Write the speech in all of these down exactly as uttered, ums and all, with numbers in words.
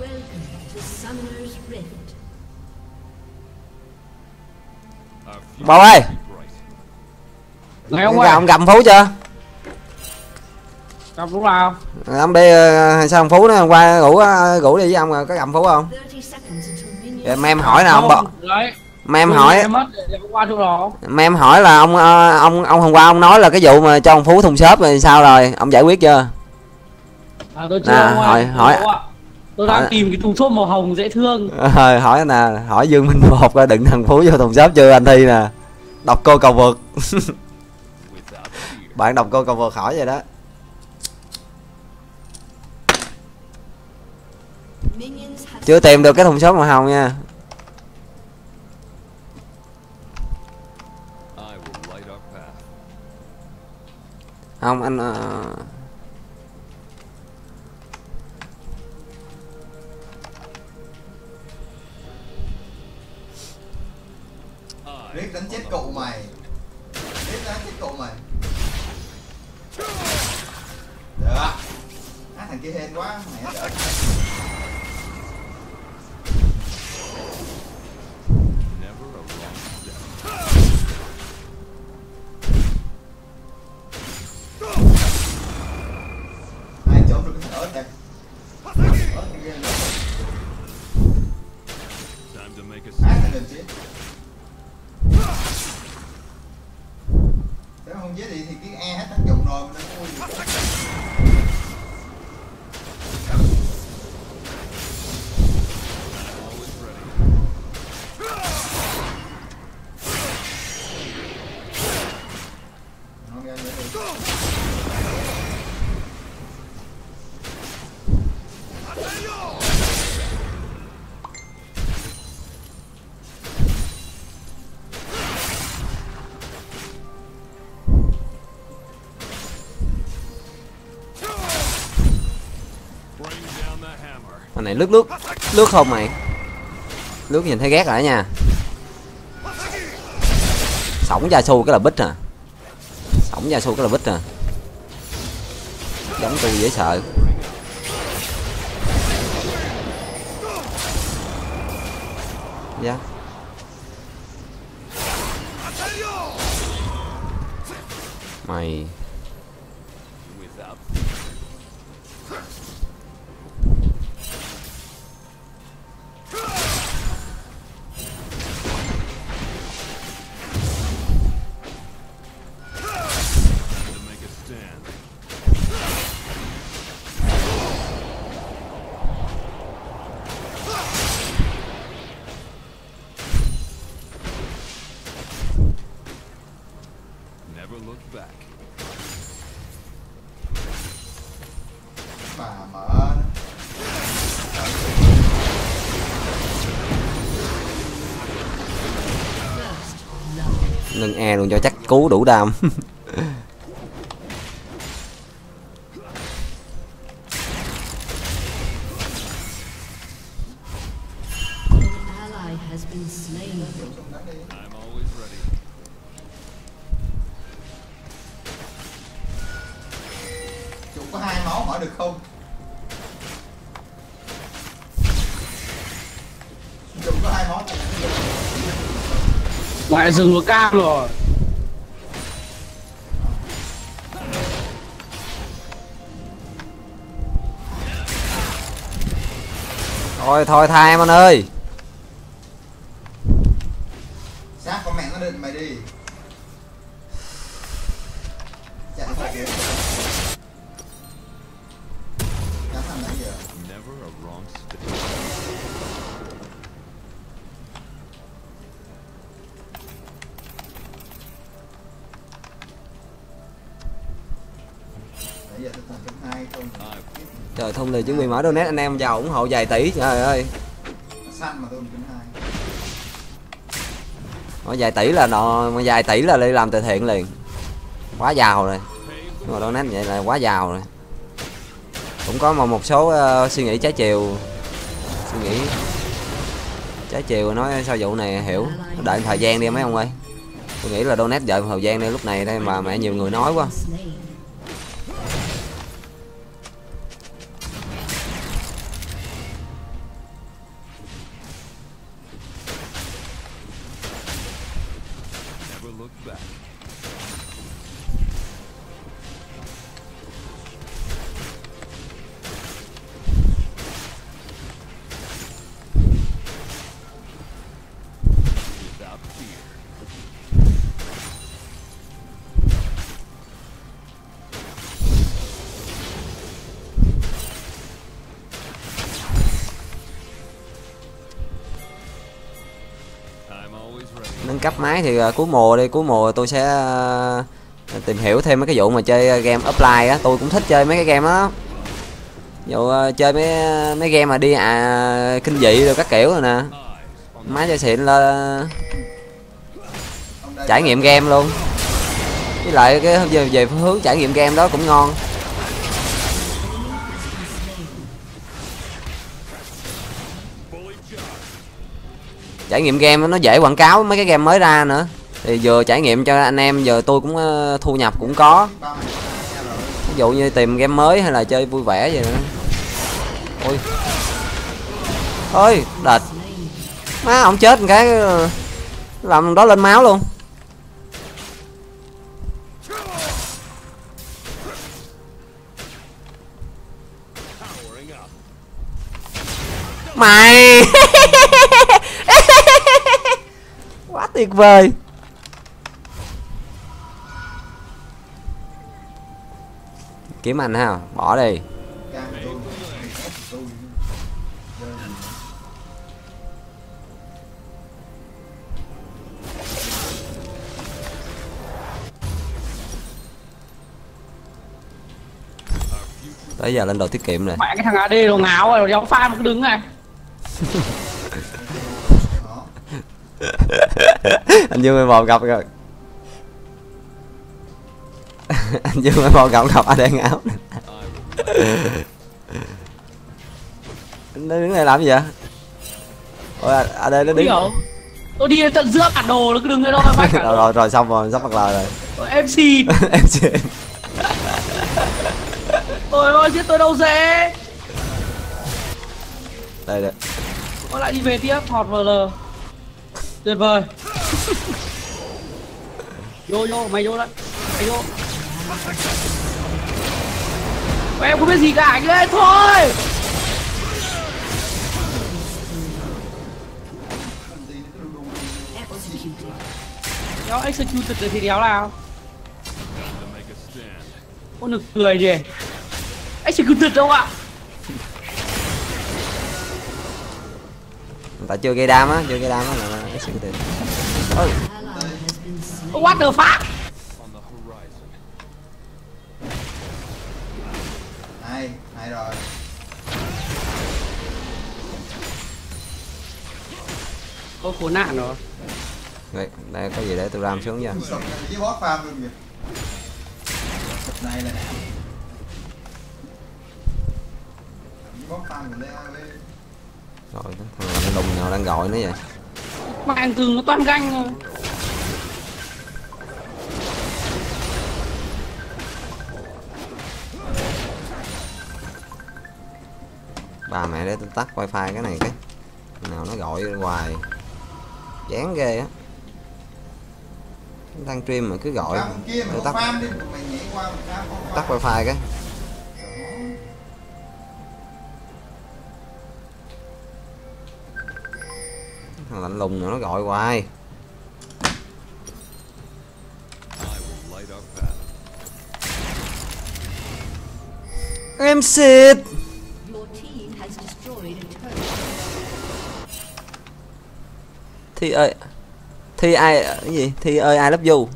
Welcome to Summoner's Rift. Bầu ơi, ông ông cầm Phú chưa? Cầm đúng không? Ông đi sao Phú nó hôm qua ngủ ngủ đi với ông rồi, có cầm Phú không? Rồi em hỏi là ông bầu. Mà em hỏi mà em hỏi là ông ông ông hôm qua ông nói là cái vụ mà cho ông Phú thùng xốp rồi sao rồi, ông giải quyết chưa? À, tôi chưa à, hỏi, hỏi tôi đang hỏi, tìm cái thùng xốp màu hồng dễ thương. Rồi hỏi nè, hỏi Dương Minh Một coi đựng thằng Phú vô thùng xốp chưa anh Thi nè. Đọc cô cầu vượt. Bạn đọc cô cầu vượt hỏi vậy đó. Chưa tìm được cái thùng xốp màu hồng nha. Không anh uh... biết đánh chết cụ mày, biết đánh chết cụ mày. Được. Á à, thằng kia hên quá, mẹ đỡ. Ai trốn được cái thằng ớt đây? Ớt kia nữa. Ai thằng đừng chết. Nếu không giết thì cái E hết tác dụng rồi mình đang vui. Mà này lướt lướt lướt không mày, lướt nhìn thấy ghét rồi đó nha. Sổng da su cái là bích à, sổng da su cái là bích à, giống tôi dễ sợ. Dạ mày nâng E luôn cho chắc cú đủ đam. Có hai máu hỏi được không? Chụp có hai máu. Lại dừng một cam rồi. Thôi thôi thay em anh ơi. Xác con mẹ nó định mày đi. Chạy phải kìa. Trời thông lời chứng quyền mở donate anh em giàu ủng hộ vài tỷ, trời ơi. Ở vài tỷ là nó vài tỷ là đi làm từ thiện liền. Quá giàu rồi. Nhưng mà donate vậy là quá giàu rồi. Cũng có một một số uh, suy nghĩ trái chiều, suy nghĩ trái chiều nói sao vụ này hiểu, đợi thời gian đi mấy ông ơi. Tôi nghĩ là donate đợi thời gian đi, lúc này đây mà mẹ nhiều người nói quá. back. Nâng cấp máy thì cuối mùa đi, cuối mùa tôi sẽ tìm hiểu thêm mấy cái vụ mà chơi game offline á. Tôi cũng thích chơi mấy cái game đó, ví dụ chơi mấy mấy game mà đi à kinh dị rồi các kiểu rồi nè. Máy chơi xịn là trải nghiệm game luôn, với lại cái về, về hướng trải nghiệm game đó cũng ngon. Trải nghiệm game nó dễ quảng cáo mấy cái game mới ra nữa, thì vừa trải nghiệm cho anh em, giờ tôi cũng thu nhập cũng có, ví dụ như tìm game mới hay là chơi vui vẻ vậy nữa. Ôi ôi đệt má, ông chết một cái làm đó lên máu luôn. Mày quá tuyệt vời. Kiếm anh ha, bỏ đi. Tới giờ lên đồ tiết kiệm này. Mẹ cái thằng a đê đồ ngáo rồi, đéo pha mà cứ đứng này. Anh Dương mười một gặp rồi. Anh Dương mười một gặp gặp a đê ngáo. Nó đứng này làm gì vậy? Ôi a đê nó đứng. Tôi đi tận giữa bản đồ nó cứ đứng đây thôi. Rồi, rồi rồi xong rồi, sắp bắt lời rồi. Ôi, em xê. em xê. Ôi ơi, giết tôi đâu dễ. Đây đây. Con lại đi về tiếp, hot vê lờ. Tuyệt vời. Vô vô, mày vô đấy. Mày vô. Em không biết gì cả anh ơi, thôi. Đéo executed được thì đéo nào. Có nực cười gì. Executed đâu ạ. Tại chưa gây đam á, chưa gây đam á là executed. Ôi. What the fuck? Này, này rồi. Có khốn nạn rồi. Đây, đây có gì để tôi ram xuống nha. Này là rồi, thằng lùng nào đang gọi nữa vậy? Mà anh thường nó toan ganh rồi. Bà mẹ để tôi tắt wifi cái này cái. Nào nó gọi hoài. Chán ghê á. Đang stream mà cứ gọi. Kia mà tắt. Đi. Mày nhảy qua, tắt wifi cái. Thằng lạnh lùng nữa nó gọi hoài. Em xịt. Thi ơi. Thi ai cái gì? Thi ơi I love you.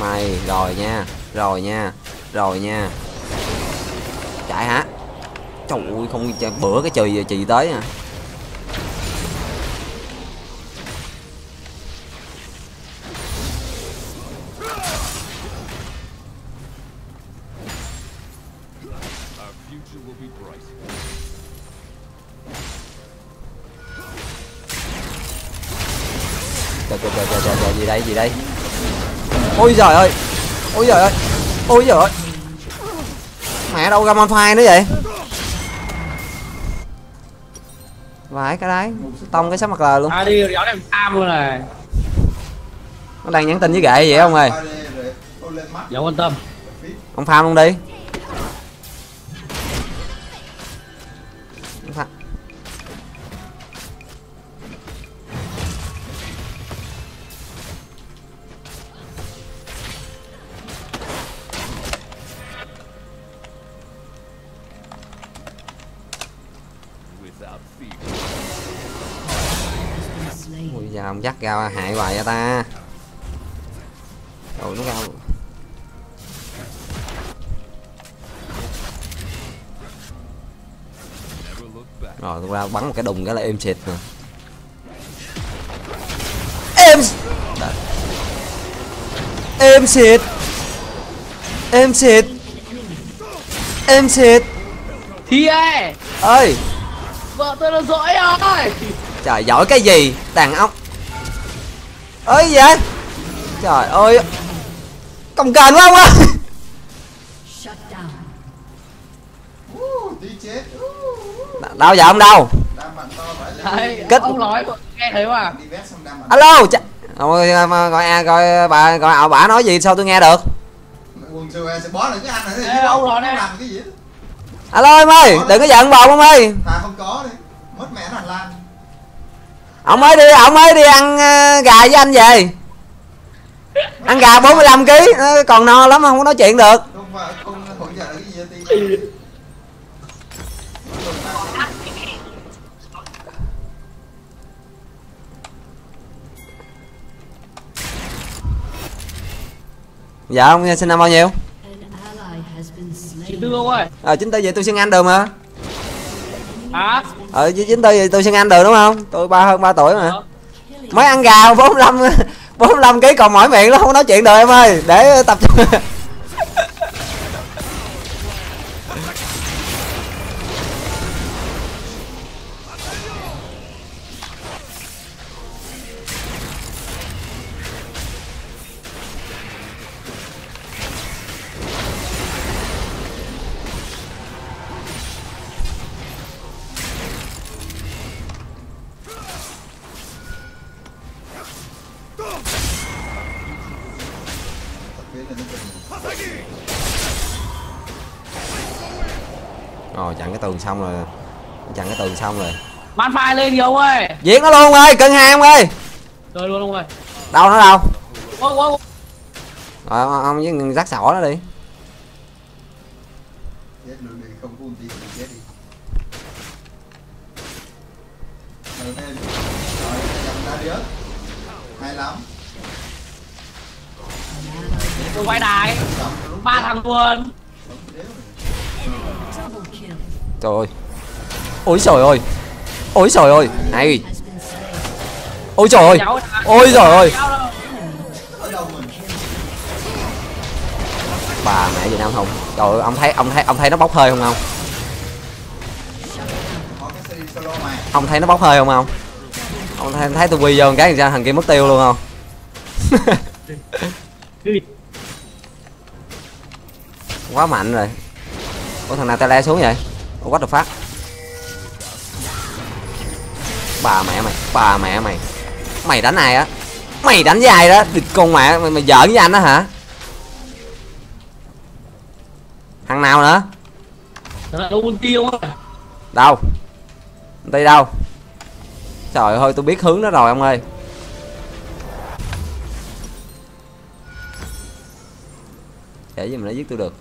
Mày rồi nha, rồi nha, rồi nha. Chạy hả? Trời ơi không chạy, bữa cái chì chì tới à. Trời trời trời trời trời gì đây, gì đây? Ôi giời ơi, ôi giời ơi, ôi giời ơi, Mẹ đâu Gamma Fire nữa vậy? Vãi cái đấy, tông cái sắp mặt lờ luôn. À đi, rõ em am luôn này. Nó đang nhắn tin với gậy vậy không ơi? Dạ quan tâm. Ông farm luôn đi. Ui giờ ông dắt ra hại hoài vậy ta. Rồi nó ra. Rồi ra bắn một cái đùng cái là im xịt nè. Em Em xịt. Em xịt. Em xịt. Thì ơi. Ơi. Vợ tôi là giỏi rồi. Trời giỏi cái gì đàn ông ơi vậy. Trời ơi cồng kềnh quá ông ơi. Đâu giờ ông đâu kích ông nói nghe thấy mà. Alo ch... gọi a gọi bà gọi ảo bả nói gì sao tôi nghe được. Alo em ơi đừng có giận bồn ông ơi. Ông mới đi, ông mới đi ăn gà với anh về. Ăn gà bốn mươi lăm ki lô gam còn no lắm không có nói chuyện được. Dạ ông sinh năm bao nhiêu? chín tư không ơi. Ờ chín tư vậy tôi sinh anh được mà. Hả? Ờ chín tư vậy tôi sinh anh được đúng không? Tôi ba hơn ba tuổi mà. Mới ăn gà bốn mươi lăm bốn mươi lăm ki lô gam còn mỏi miệng nó không nói chuyện được em ơi. Để tập trung. Rồi chặn cái tường xong rồi. Chặn cái tường xong rồi. Man phai lên nhiều ơi. Giết nó luôn ơi, cân hai ông ơi. Rồi luôn ông ơi. Đâu nó đâu. Ô, ô, ô. Rồi ông với người rắc sỏ nó đi. Chết luôn đi, không có ulti thì chết đi. Rồi thêm. Rồi chặn ra điớt. Hay lắm. Tôi quay đài ba thằng luôn. Trời ơi. Ôi trời ơi. Ôi trời ơi. Này. Ôi trời ơi. Ôi trời ơi. Bà mẹ Việt Nam không. Trời ơi, ông thấy ông thấy ông thấy nó bốc hơi không không? Ông thấy nó bốc hơi không không? Ông thấy, thấy tôi quy vô cái ra thằng kia mất tiêu luôn không? Quá mạnh rồi. Ủa thằng nào ta le xuống vậy? Ủa what the fuck. Bà mẹ mày, bà mẹ mày. Mày đánh ai á? Mày đánh với ai đó? Địt con mẹ mày, mày giỡn với anh đó hả? Thằng nào nữa? Đâu ulti không á? Đâu? Ulti đâu? Trời ơi tôi biết hướng đó rồi ông ơi. Để gì mà nó giết tôi được.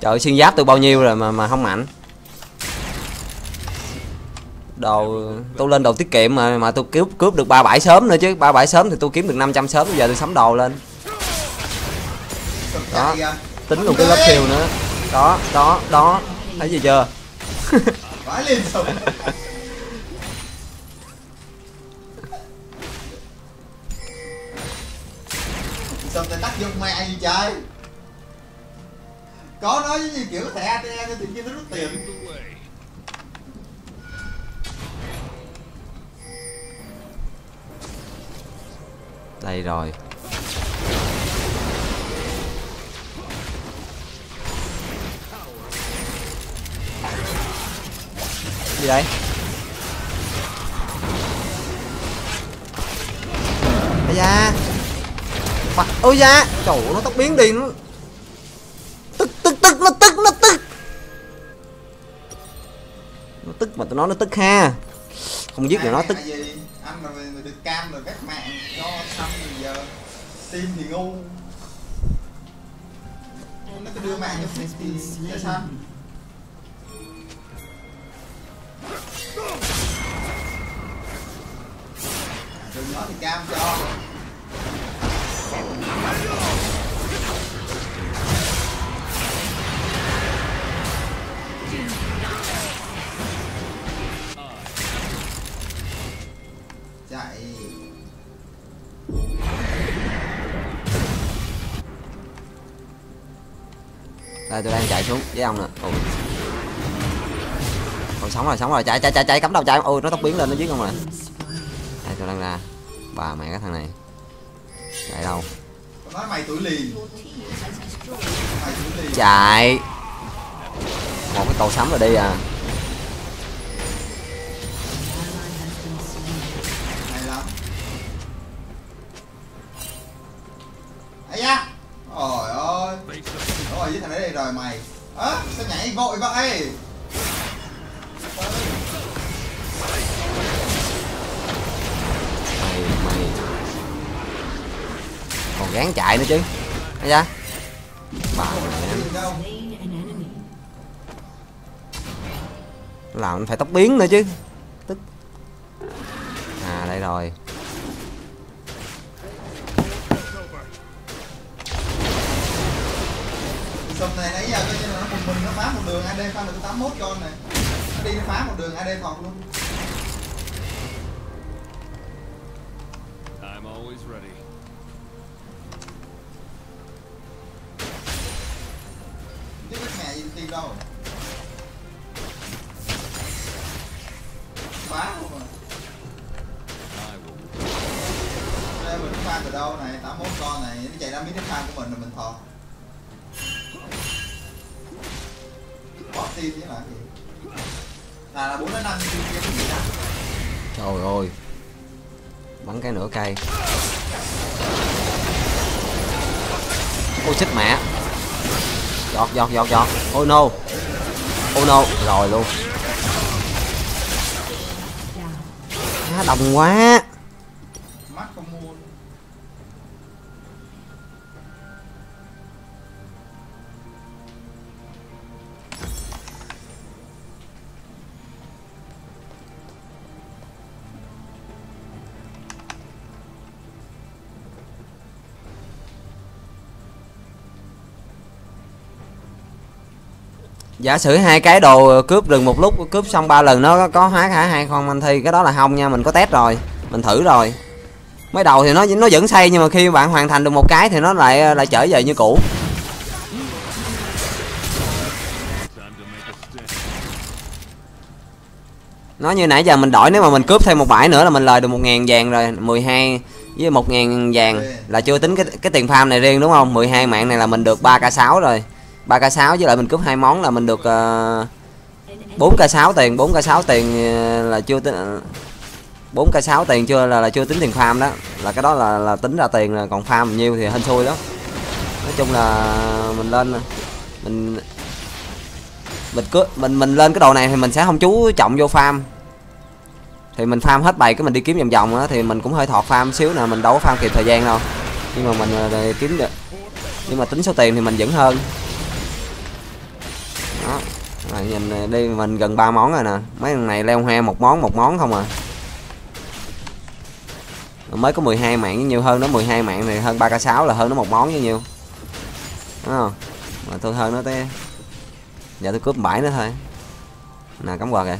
Trời xuyên giáp từ bao nhiêu rồi mà mà không mạnh. Đồ tôi lên đồ tiết kiệm mà mà tôi cướp cướp được ba mươi bảy sớm nữa chứ. ba mươi bảy sớm thì tôi kiếm được năm trăm sớm, bây giờ tôi sắm đồ lên. Đó, tính luôn cái lớp siêu nữa. Đó, đó, đó. Thấy gì chưa? Sao mày tắt dụng mày vậy trời? Có nói với kiểu thẻ a tê em tự nhiên nó rút tiền. Đây rồi. Gì đây? Ây da. Ôi da. Trời ơi, nó tóc biến đi nó. Tức tức tức nó tức nó tức. Nó tức mà tụi nó nó tức ha. Không giết được nó tức. Anh mà được cam rồi các mạng cho xong rồi giờ team thì ngu. Nó cứ đưa mạng cho fifty cho xong. Đừng nói thì cam cho. Chạy. Đây tôi đang chạy xuống với ông nè. Ôi. Còn sống rồi, sống rồi, chạy chạy chạy chạy cắm đầu chạy. Ôi nó tóc biến lên nó giết không nè. Đây tôi đang ra. Bà mẹ cái thằng này. Chạy đâu? Nói mày tuổi lì. Mày tuổi lì. Chạy. Một cái cầu sắm rồi đi à. Ây da. Trời ơi. Đúng rồi, giết thằng đấy đây rồi mày. Ơ, à, sao nhảy vội vậy? Mày, mày. Còn gán chạy nữa chứ. Ây da. Bà mẹ. Làm phải tóc biến nữa chứ. Tức. À, đây rồi. Sùm này nãy giờ coi như là nó một mình nó phá một đường a đê pha được tám mốt cho anh này. Nó đi nó phá một đường a đê thọt luôn. I'm always ready. Chứ biết mẹ gì tiền đâu. Phá luôn rồi. Đây mình phá từ đâu này, tám mốt con này, nó chạy ra miếng phá của mình rồi mình thọt. Bỏ tim với lại gì? Là bốn đến năm tim kia gì đó. Trời ơi. Bắn cái nửa cây. Ôi chết mẹ. Giọt giọt giọt giọt. Oh no. Oh no, rồi luôn. Á đồng quá. Mắt không mua. Giả sử hai cái đồ cướp rừng một lúc, cướp xong ba lần nó có hóa cả hai con anh Thi, cái đó là không nha, mình có test rồi, mình thử rồi. Mới đầu thì nó nó vẫn xây nhưng mà khi bạn hoàn thành được một cái thì nó lại lại trở về như cũ. Nó như nãy giờ mình đổi, nếu mà mình cướp thêm một bãi nữa là mình lời được một ngàn vàng rồi, mười hai với một ngàn vàng là chưa tính cái cái tiền farm này riêng đúng không? mười hai mạng này là mình được ba k sáu rồi. ba k sáu với lại mình cướp hai món là mình được uh, bốn k sáu tiền, bốn k sáu tiền là chưa tính, bốn k sáu tiền chưa là, là chưa tính tiền farm đó. Là cái đó là, là tính ra tiền, là còn farm bao nhiêu thì hên xui lắm. Nói chung là mình lên mình mình cứ mình mình lên cái đồ này thì mình sẽ không chú trọng vô farm. Thì mình farm hết bầy cái mình đi kiếm vòng vòng đó thì mình cũng hơi thọt farm xíu nè, mình đâu có farm kịp thời gian đâu. Nhưng mà mình kiếm được. Nhưng mà tính số tiền thì mình vẫn hơn. Đó. Rồi, nhìn đi mình gần ba món rồi nè. Mấy thằng này leo hoa một món một món không à. Mới có mười hai mạng với nhiều hơn đó, mười hai mạng này hơn ba k sáu là hơn nó một món với nhiều. Đúng không? Mà tôi hơn nó tới. Giờ tôi cướp bãi nữa thôi. Nè cắm quạt kìa.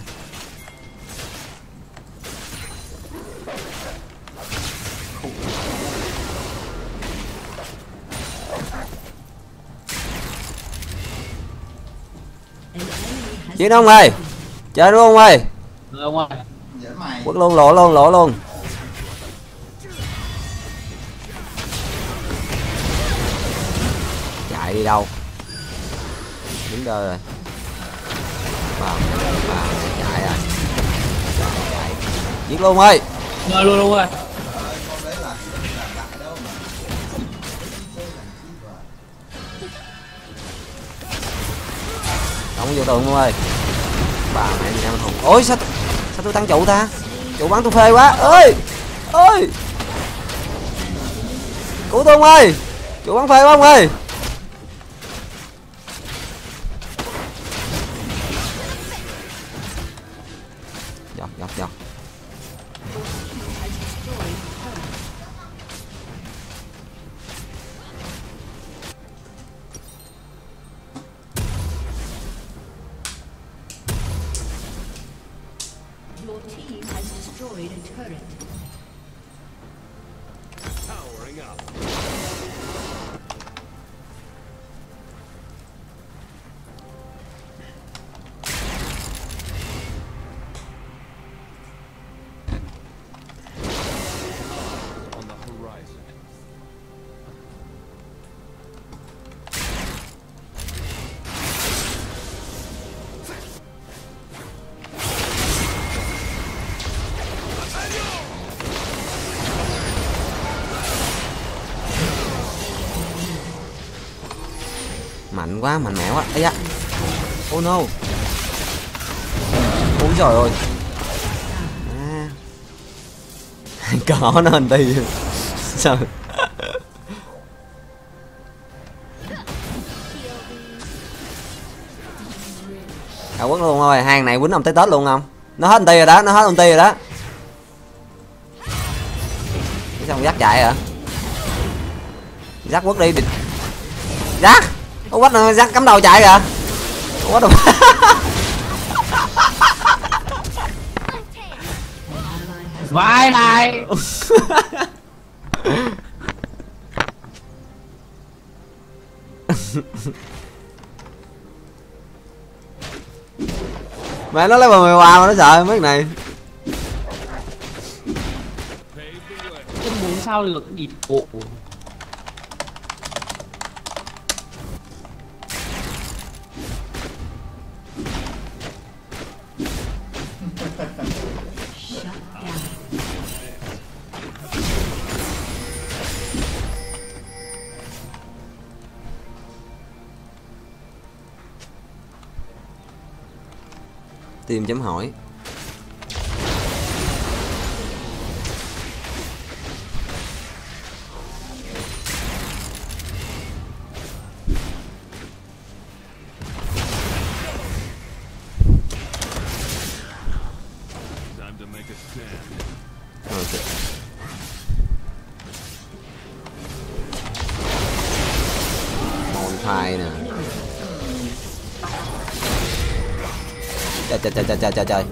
Chiến ông ơi, chơi đúng không ơi? Quất luôn, lộ luôn, lộ luôn. chạy đi đâu. Đứng đơ rồi. Vào, vào, chạy rồi. Chạy. Giết luôn ơi. Rồi luôn luôn rồi. Không vô tường luôn ơi. Bà mẹ mình anh hùng. Ôi sao sao tôi tăng trụ ta? Trụ bắn tôi phê quá. Ơi. Ơi. Cứu tôi ông ơi. Trụ bắn phê quá ông ơi. Giọt giọt giọt. Mạnh quá, mạnh mẽ quá. Ây da. Oh no. Úi trời ơi. À. Cỏ nó hình tì. Sao? À, quấn luôn thôi. Hàng này quýnh ông tới Tết luôn không? Nó hết tì rồi đó, nó hết tì rồi đó. Sao ông dắt chạy hả? Dắt quất đi. Dắt. Ô quách nó cắm đầu chạy kìa. Ô quách. Vai này. Mẹ nó lấy bà mày qua mà nó sợ mấy cái này. Cái muốn sao được gì bộ. Tìm chấm hỏi. Trời trời trời trời trời trời.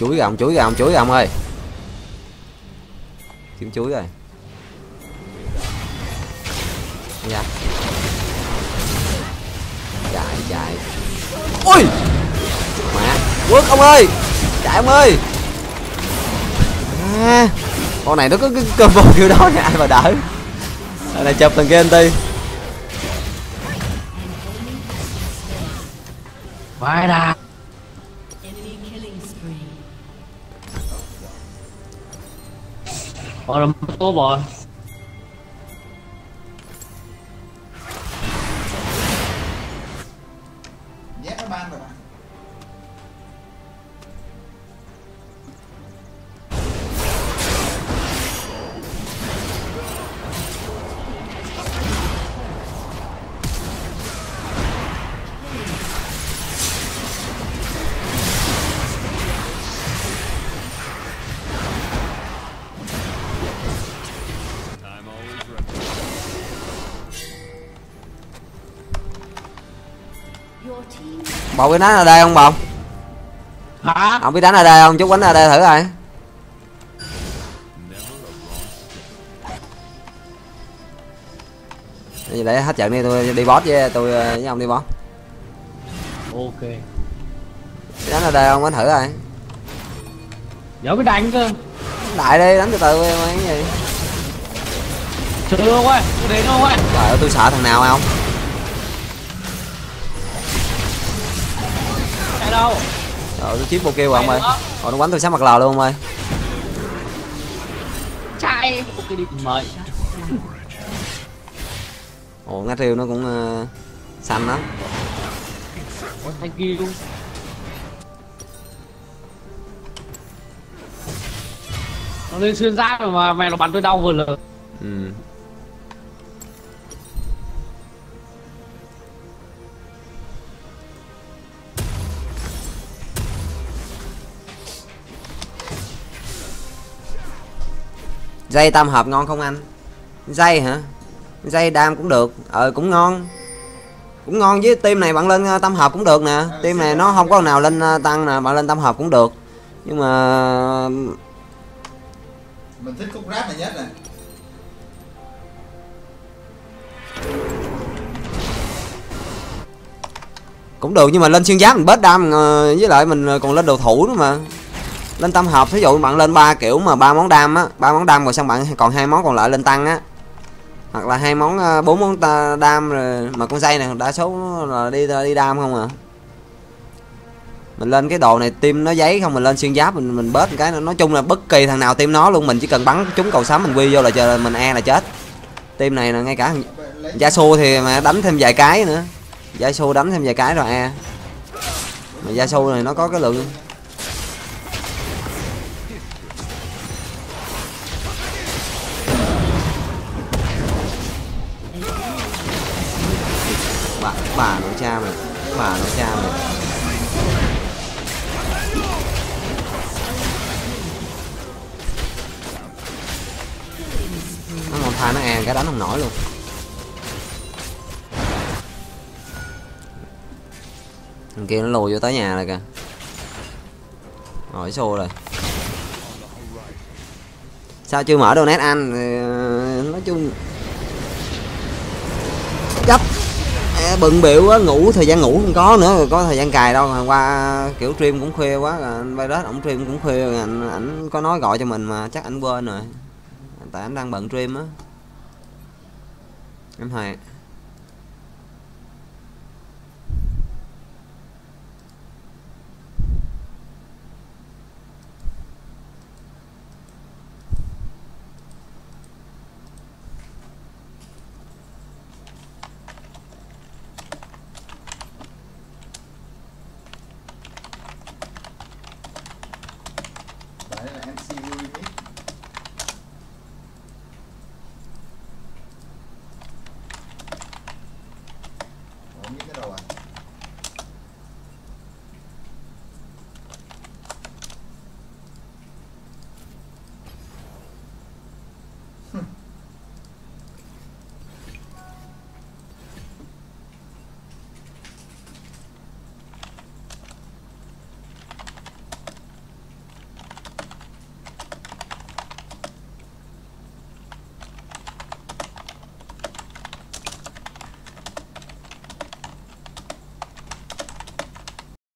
Chuối gồng, chuối gồng, chuối gồng ơi. Kiếm chuối rồi. Dạ. Chạy, chạy. Ui. Mẹ. Quất ông ơi. Chạy ông ơi. À, con này nó có cái combo kiểu đó nha, ai mà đỡ. Đây là chụp thằng kia anh Ti. Vai ra. Ôi là mất tốt rồi. Dép nó ban rồi bạn. Bộ biết đánh ở đây không Bộ? Hả? Không biết đánh ở đây không? Chút đánh ở đây thử rồi. Để hết trận đi, tôi đi boss với tôi với ông đi boss. Ok. Đánh ở đây không? Đánh thử rồi. Dỡ cái đánh cơ. Đại đi, đánh từ từ em cái gì? Trời luôn quá, tôi đến luôn quá. Trời ơi, tôi sợ thằng nào không? Tại đâu? Trời ơi, tôi chiếm một kêu rồi ông ơi. Còn nó quánh tôi sát mặt lò luôn ông ơi. Chạy. Ok đi mời. Ồ, ngắt riêu nó cũng uh, xanh lắm. Ôi, thank you. Nó lên xuyên giáp rồi mà mày nó bắn tôi đau vừa lực. Ừ. Dây tam hợp ngon không anh? Dây hả? Dây đam cũng được, ờ cũng ngon. Cũng ngon với team này bạn lên tam hợp cũng được nè. Team này nó không có nào lên tăng nè, bạn lên tam hợp cũng được. Nhưng mà mình thích khúc rap này nhất nè. Cũng được nhưng mà lên xuyên giáp mình bớt đam, với lại mình còn lên đồ thủ nữa mà. Lên tam hợp thí dụ bạn lên ba kiểu mà ba món đam á, ba món đam rồi xong bạn còn hai món còn lại lên tăng á. Hoặc là hai món bốn món đam rồi mà con dây này đa số là đi đi đam không à. Mình lên cái đồ này tim nó giấy không, mình lên xuyên giáp mình mình bớt một cái. Nói chung là bất kỳ thằng nào tim nó luôn, mình chỉ cần bắn trúng cầu sấm mình quy vô là chờ mình e là chết. Tim này là ngay cả Yasuo thì mà đánh thêm vài cái nữa, Yasuo đánh thêm vài cái rồi e. Mà Yasuo này nó có cái lượng bà nội cha mày, bà nội cha mày. Nó còn tha nó ăn cái đánh không nổi luôn. Thằng kia nó lùi vô tới nhà rồi kìa. Rồi xô rồi. Sao chưa mở donate anh? Nói chung gấp bận biểu á, ngủ thời gian ngủ không có nữa, có thời gian cài đâu. Hôm qua kiểu stream cũng khuya quá, anh Virus ổng stream cũng khuya rồi, anh ảnh có nói gọi cho mình mà chắc anh quên rồi, tại anh đang bận stream á em Hoàng. Hmm.